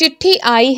चिट्ठी आई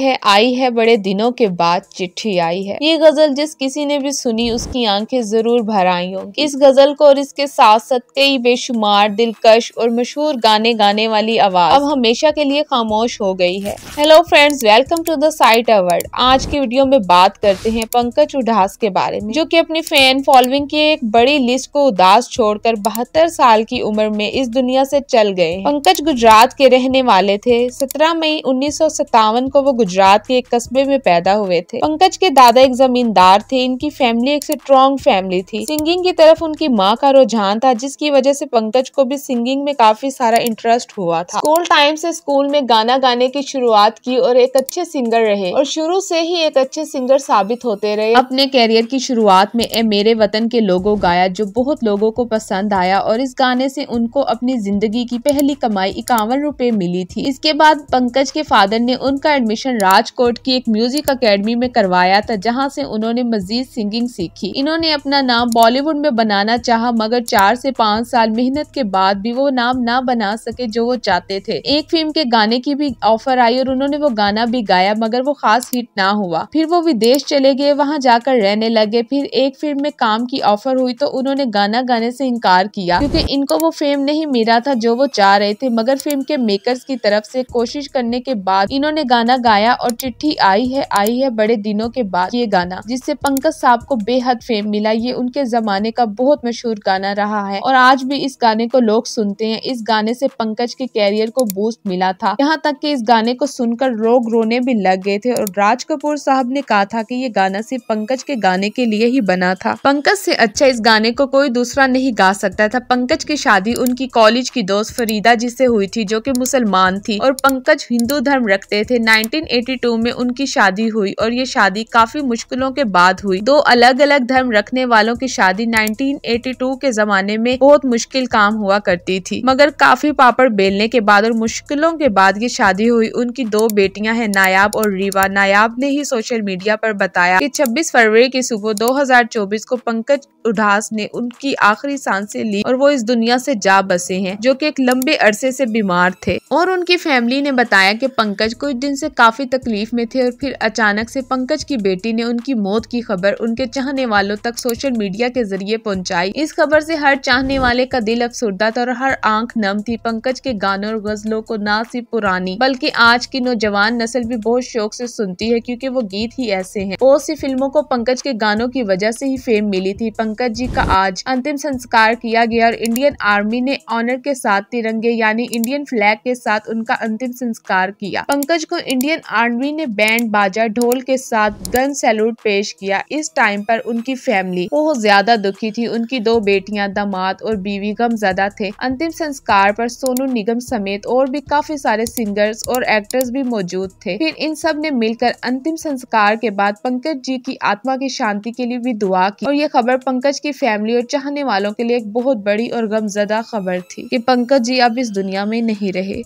है बड़े दिनों के बाद चिट्ठी आई है। ये गजल जिस किसी ने भी सुनी उसकी आंखें जरूर भर आई होंगी। इस गजल को और इसके साथ साथ कई बेशुमार दिलकश और मशहूर गाने गाने वाली आवाज अब हमेशा के लिए खामोश हो गई है। Hello friends, welcome to the site award. आज की वीडियो में बात करते हैं पंकज उधास के बारे में, जो कि अपनी फैन फॉलोइंग की एक बड़ी लिस्ट को उदास छोड़कर 72 साल की उम्र में इस दुनिया से चल गए। पंकज गुजरात के रहने वाले थे। 17 मई 1957 को वो गुजरात के एक कस्बे में पैदा हुए थे। पंकज के दादा एक जमींदार थे। इनकी फैमिली एक स्ट्रॉन्ग फैमिली थी। सिंगिंग की तरफ उनकी माँ का रुझान था, जिसकी वजह से पंकज को भी सिंगिंग में काफी सारा इंटरेस्ट हुआ था। स्कूल टाइम से स्कूल में गाना गाने की शुरुआत की और एक अच्छे सिंगर रहे और शुरू से ही एक अच्छे सिंगर साबित होते रहे। अपने कैरियर की शुरुआत में ए मेरे वतन के लोगों गाया, जो बहुत लोगों को पसंद आया और इस गाने से उनको अपनी जिंदगी की पहली कमाई 51 रुपए मिली थी। इसके बाद पंकज के फादर ने उनका एडमिशन राजकोट की एक म्यूजिक अकेडमी में करवाया था, जहां से उन्होंने मजीद सिंगिंग सीखी। इन्होंने अपना नाम बॉलीवुड में बनाना चाहा, मगर 4 से 5 साल मेहनत के बाद भी वो नाम ना बना सके जो वो चाहते थे। एक फिल्म के गाने की भी ऑफर आई और उन्होंने वो गाना भी गाया, मगर वो खास हिट ना हुआ। फिर वो विदेश चले गए, वहाँ जाकर रहने लगे। फिर एक फिल्म में काम की ऑफर हुई तो उन्होंने गाना गाने से इनकार किया, क्योंकि इनको वो फेम नहीं मिला था जो वो चाह रहे थे। मगर फिल्म के मेकर्स की तरफ से कोशिश करने के बाद इन्होंने गाना गाया और चिट्ठी आई है बड़े दिनों के बाद ये गाना, जिससे पंकज साहब को बेहद फेम मिला। ये उनके जमाने का बहुत मशहूर गाना रहा है और आज भी इस गाने को लोग सुनते हैं। इस गाने से पंकज के कैरियर को बूस्ट मिला था, यहाँ तक कि इस गाने को सुनकर लोग रोने भी लग गए थे। और राज कपूर साहब ने कहा था कि ये गाना सिर्फ पंकज के गाने के लिए ही बना था, पंकज से अच्छा इस गाने को कोई दूसरा नहीं गा सकता था। पंकज की शादी उनकी कॉलेज की दोस्त फरीदा जी से हुई थी, जो कि मुसलमान थी और पंकज हिंदू धर्म रखते थे। 1982 में उनकी शादी हुई और ये शादी काफी मुश्किलों के बाद हुई। दो अलग अलग धर्म रखने वालों की शादी 1982 के जमाने में बहुत मुश्किल काम हुआ करती थी, मगर काफी पापड़ बेलने के बाद और मुश्किलों के बाद ये शादी हुई। उनकी 2 बेटियां हैं, नायाब और रीवा। नायाब ने ही सोशल मीडिया पर बताया कि 26 फरवरी की सुबह 2024 को पंकज उधास ने उनकी आखिरी सांसें ली और वो इस दुनिया से जा बसे हैं, जो कि एक लंबे अरसे से बीमार थे। और उनकी फैमिली ने बताया कि पंकज कुछ दिन से काफी तकलीफ में थे और फिर अचानक से पंकज की बेटी ने उनकी मौत की खबर उनके चाहने वालों तक सोशल मीडिया के जरिए पहुंचाई। इस खबर से हर चाहने वाले का दिल अफसुर्दा था और हर आंख नम थी। पंकज के गानों और गजलों को ना सिर्फ पुरानी बल्कि आज की नौजवान नस्ल भी बहुत शौक से सुनती है, क्योंकि वो गीत ही ऐसे हैं। बहुत सी फिल्मों को पंकज के गानों की वजह से ही फेम मिली थी। पंकज जी का आज अंतिम संस्कार किया गया और इंडियन आर्मी ने ऑनर के साथ तिरंगे यानी इंडियन फ्लैग के साथ उनका अंतिम संस्कार किया। पंकज को इंडियन आर्मी ने बैंड बाजा ढोल के साथ गन सैल्यूट पेश किया। इस टाइम पर उनकी फैमिली बहुत ज्यादा दुखी थी। उनकी 2 बेटियां, दामाद और बीवी गमजदा थे। अंतिम संस्कार पर सोनू निगम समेत और भी काफी सारे सिंगर्स और एक्टर्स भी मौजूद थे। फिर इन सब ने मिलकर अंतिम संस्कार के बाद पंकज जी की आत्मा की शांति के लिए भी दुआ की और ये खबर पंकज की फैमिली और चाहने वालों के लिए एक बहुत बड़ी और गमजदा खबर थी कि पंकज जी अब इस दुनिया में नहीं रहे।